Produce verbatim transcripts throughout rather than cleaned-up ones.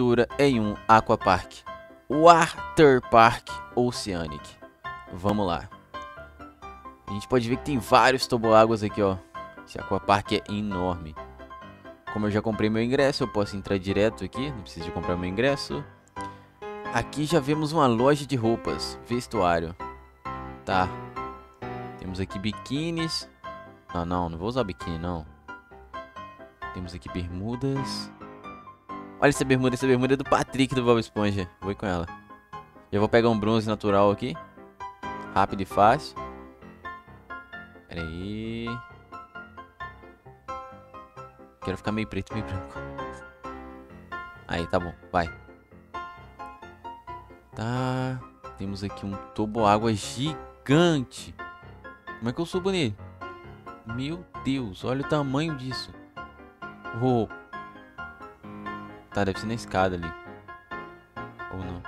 aventura em um aquapark. Waterpark Oceanic. Vamos lá. A gente pode ver que tem vários toboáguas aqui, ó. Esse aquapark é enorme. Como eu já comprei meu ingresso, eu posso entrar direto aqui. Não preciso de comprar meu ingresso. Aqui já vemos uma loja de roupas. Vestuário. Tá. Temos aqui biquínis. Ah, não. Não vou usar biquíni, não. Temos aqui bermudas. Olha essa bermuda. Essa bermuda é do Patrick do Bob Esponja. Vou ir com ela. Eu vou pegar um bronze natural aqui. Rápido e fácil. Pera aí. Quero ficar meio preto, meio branco. Aí, tá bom. Vai. Tá. Temos aqui um toboágua gigante. Como é que eu subo nele? Meu Deus, olha o tamanho disso. Oh. Tá, deve ser na escada ali. Ou não.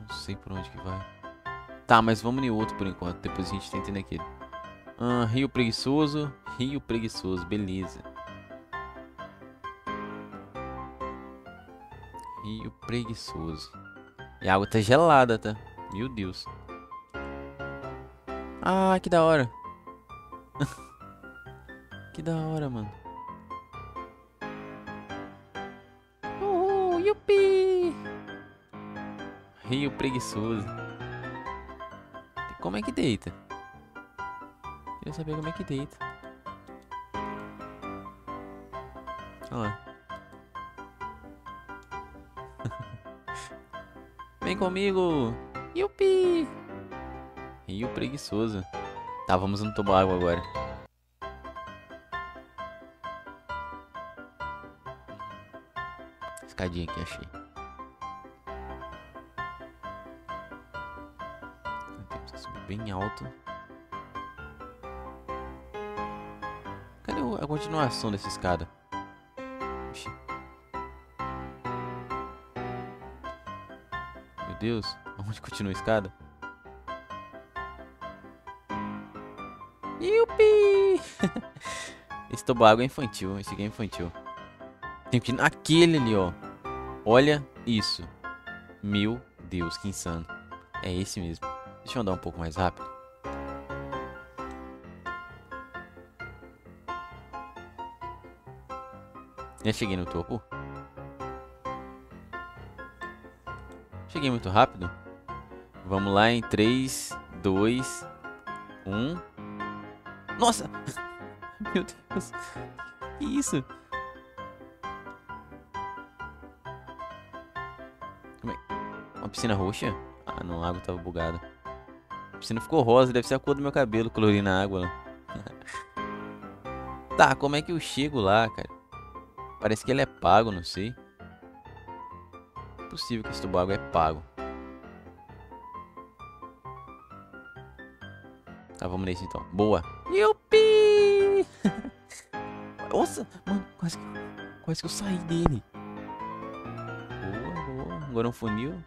Não sei por onde que vai. Tá, mas vamos em outro por enquanto. Depois a gente tenta naquele. Ah, Rio Preguiçoso. Rio Preguiçoso, beleza. Rio Preguiçoso. E a água tá gelada, tá? Meu Deus. Ah, que da hora. Que da hora, mano. Uhul, yupi. Rio Preguiçoso. Como é que deita? Queria saber como é que deita. Olha lá. Vem comigo. Yupi. Rio Preguiçoso. Tá, vamos no toboágua agora. Escadinha aqui, achei. Temos que subir bem alto. Cadê a continuação dessa escada? Ixi. Meu Deus, onde continua a escada? Yupi! Esse toboágua é infantil, esse aqui é infantil. Tem que ir naquele ali, ó. Olha isso. Meu Deus, que insano. É esse mesmo. Deixa eu andar um pouco mais rápido. Já cheguei no topo. Cheguei muito rápido. Vamos lá em três, dois, um... Nossa! Meu Deus! Que isso? Como é? Uma piscina roxa? Ah não, a água tava bugada. A piscina ficou rosa, deve ser a cor do meu cabelo, colorindo a água. Tá, como é que eu chego lá, cara? Parece que ele é pago, não sei. É possível que esse toboágua é pago. Tá, vamos nesse então. Boa! Yupi! Nossa! Mano, quase que, quase que eu saí dele. Boa, boa. Agora um funil.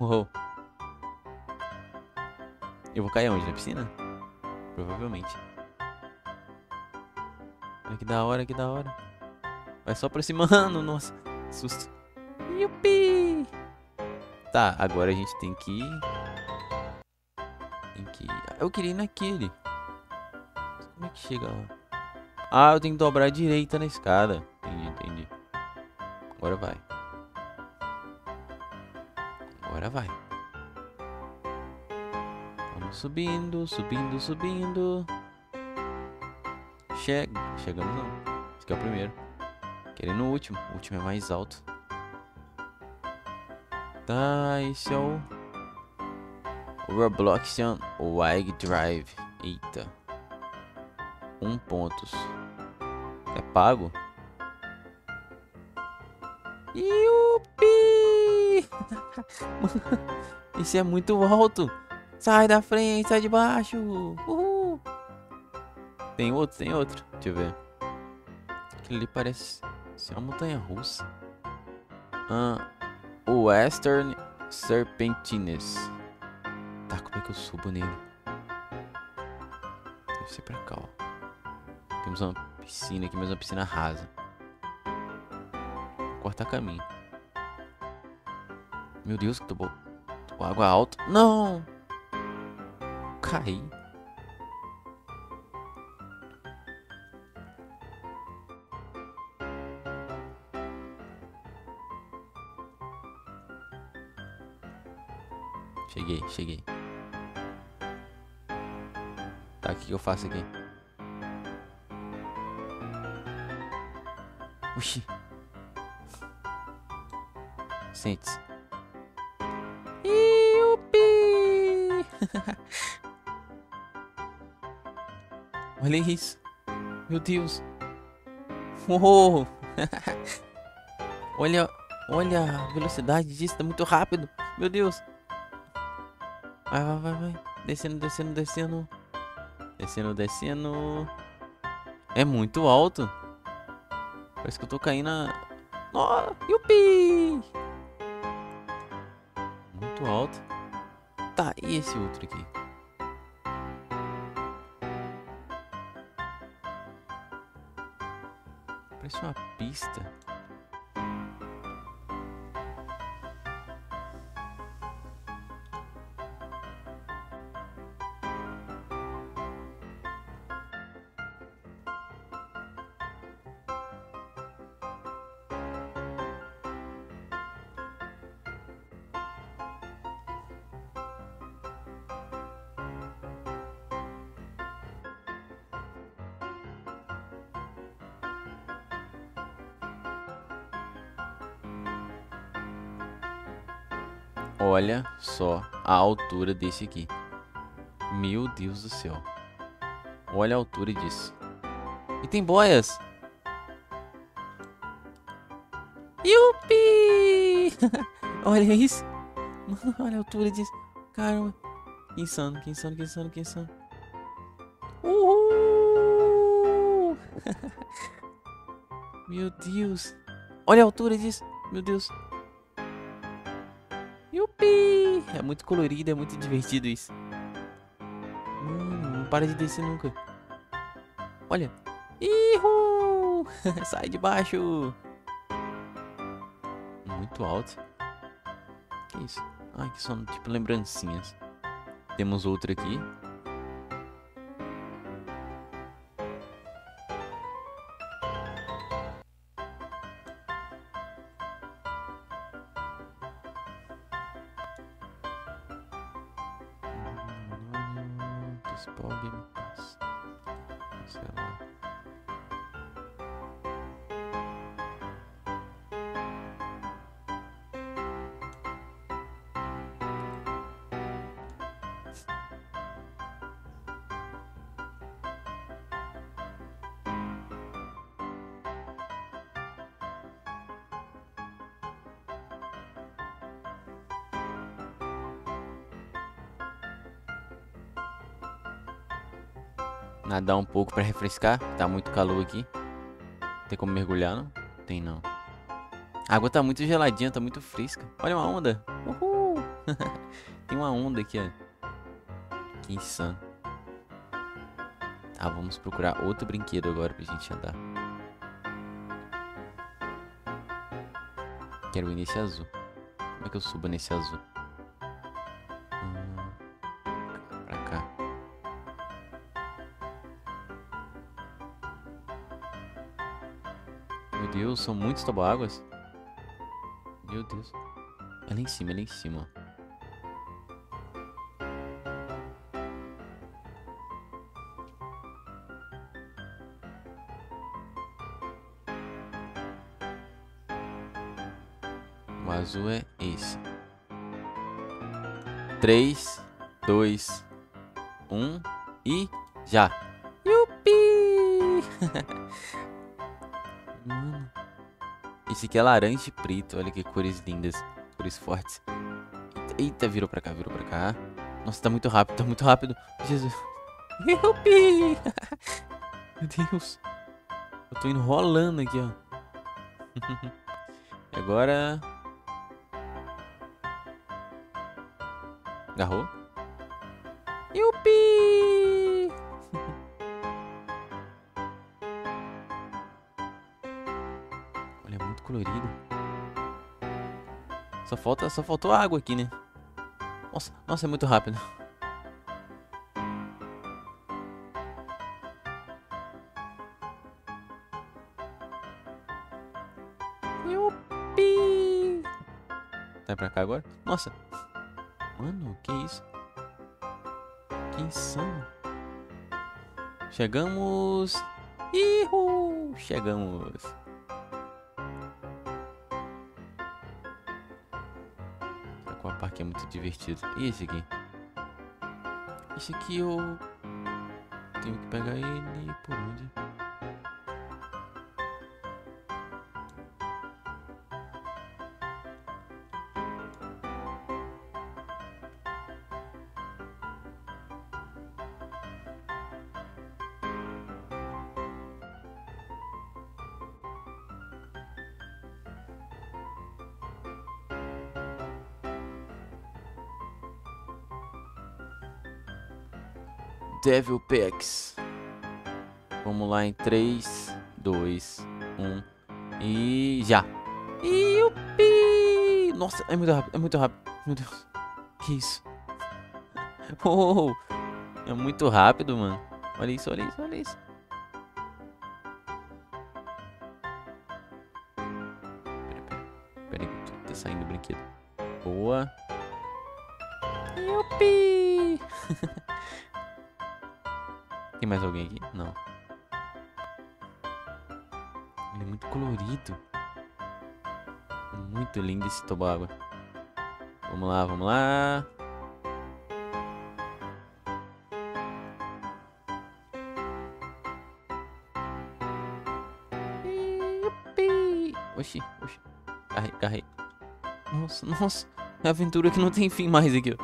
Uou. Eu vou cair onde? Na piscina? Provavelmente. Olha que da hora, que da hora. Vai só aproximando. Nossa, susto. Yupi! Tá, agora a gente tem que ir... Eu queria ir naquele. Como é que chega lá? Ah, eu tenho que dobrar a direita na escada. Entendi, entendi. Agora vai. Agora vai. Vamos subindo, subindo, subindo. Chega. Chegamos não. Esse aqui é o primeiro. Querendo o último. O último é mais alto. Tá, esse é o... Robloxian Wide Drive. Eita. Um pontos. É pago? Yupi! Isso é muito alto. Sai da frente, sai de baixo. Uhul. Tem outro, tem outro. Deixa eu ver. Aquilo ali parece ser uma montanha russa. Ah, Western Serpentines. Tá, como é que eu subo nele? Deve ser pra cá, ó. Temos uma piscina aqui, mas uma piscina rasa. corta caminho. Meu Deus, que tô bom. Tô água alta. Não! Caí. Cheguei, cheguei. Tá, o que eu faço aqui? Oxi. Sente-se. Iupi! Olha isso. Meu Deus. Oh. Olha, olha a velocidade disso. Tá muito rápido. Meu Deus. Vai, vai, vai, vai. Descendo, descendo, descendo. Descendo, descendo. É muito alto. Parece que eu tô caindo na... Oh, yupi! Muito alto. Tá, e esse outro aqui? Parece uma pista. Olha só a altura desse aqui. Meu Deus do céu. Olha a altura disso. E tem boias. Yupi! Olha isso. Mano, olha a altura disso. Caramba. Que insano, que insano, que insano, que insano. Uhul! Meu Deus. Olha a altura disso. Meu Deus. Yupi! É muito colorido, é muito divertido isso. Hum, não para de descer nunca. Olha. Ihu! Sai de baixo. Muito alto. Que isso? Ai, que são tipo lembrancinhas. Temos outra aqui. Spogging, sei lá. Nadar um pouco para refrescar. Tá muito calor aqui. Tem como mergulhar, não? Tem não. A água tá muito geladinha, tá muito fresca. Olha uma onda. Uhul. Tem uma onda aqui, ó. Que insano. Tá, vamos procurar outro brinquedo agora pra gente andar. Quero ir nesse azul. Como é que eu subo nesse azul? Meu Deus, são muitos toboáguas. Meu Deus. É lá em cima, é lá em cima. O azul é esse. três, dois, um e já. Yupi! Mano. Esse aqui é laranja e preto. Olha que cores lindas. Cores fortes. Eita, eita, virou pra cá, virou pra cá. Nossa, tá muito rápido, tá muito rápido. Jesus. Yupi! Meu Deus. Eu tô enrolando aqui, ó. E agora... Agarrou? Yupi! é muito colorido. Só falta, só faltou água aqui, né? Nossa, nossa, é muito rápido. Yupi! Tá pra cá agora? Nossa! Mano, que isso? Quem são? Chegamos! Ihu! Chegamos! O parque é muito divertido. E esse aqui? Esse aqui eu tenho que pegar ele por onde? Devil Pex. Vamos lá em três, dois, um e já. Iupi! Nossa, é muito rápido, é muito rápido. Meu Deus. Que isso? Oh, é muito rápido, mano. Olha isso, olha isso, olha isso. Pera, pera. Pera aí, tá saindo o brinquedo. Boa. Iupi! Tem mais alguém aqui? Não. Ele é muito colorido. Muito lindo esse toboágua. Vamos lá, vamos lá. Oxi, oxi. Carrei, carrei. Nossa, nossa. É aventura que não tem fim mais aqui.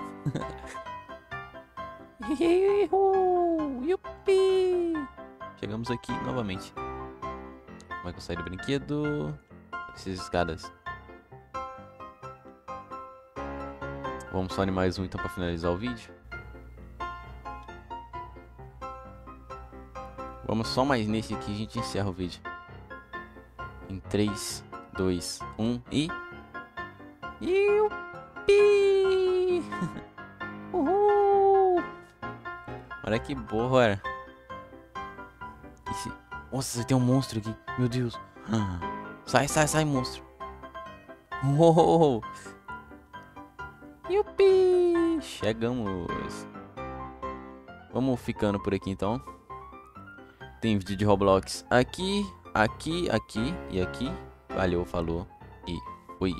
Chegamos aqui novamente. Como é que eu saio do brinquedo? Essas escadas. Vamos só em mais um então para finalizar o vídeo. Vamos só mais nesse aqui, a gente encerra o vídeo. Em três, dois, um e... Iupi! Uhul! Olha que boa! Esse... Nossa, tem um monstro aqui. Meu Deus. Ah. Sai, sai, sai, monstro. Uou. Yupi. Chegamos. Vamos ficando por aqui, então. Tem vídeo de Roblox aqui, aqui, aqui e aqui. Valeu, falou e fui.